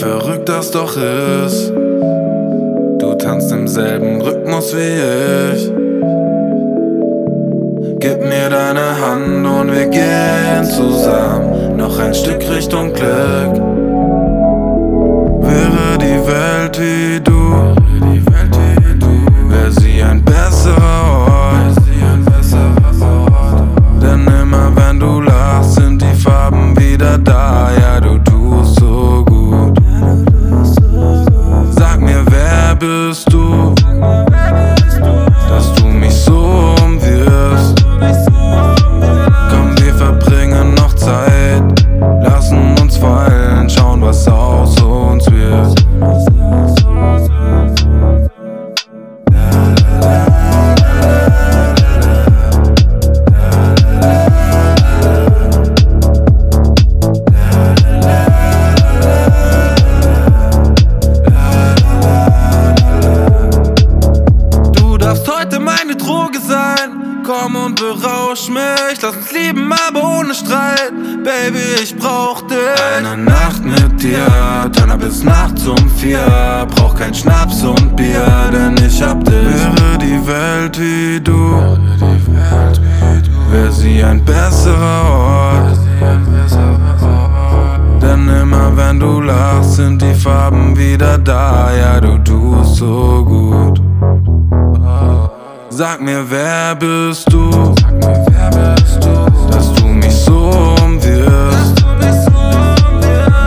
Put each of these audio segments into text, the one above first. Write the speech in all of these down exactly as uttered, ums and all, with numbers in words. verrückt das doch ist. Du tanzt im selben Rhythmus wie ich. Gib mir deine Hand und wir gehen zusammen noch ein Stück Richtung Glück. Wäre die Welt wie du, wäre sie ein besserer Ort. Bist du, dass du mich so umwirfst? Komm, wir verbringen noch Zeit, lassen uns fallen, schauen, was aus uns wird. Komm und berausch mich, lass uns lieben, aber ohne Streit. Baby, ich brauch dich. Eine Nacht mit dir, Tanner bis nachts um vier. Brauch kein Schnaps und Bier, denn ich hab dich. Wäre die Welt wie du, wäre sie ein besserer Ort. Denn immer wenn du lachst, sind die Farben wieder da. Ja, du tust so gut. Sag mir, wer bist du? Sag mir, wer bist du? Dass du mich so umwirfst.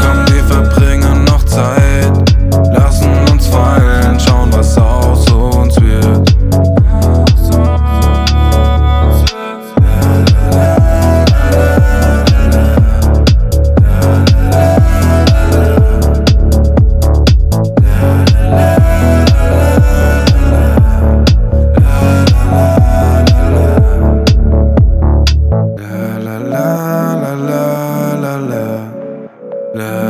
Komm, wir verbringen noch Zeit, lassen uns fallen, schauen, was aus uns wird. La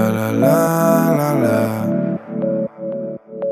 la la la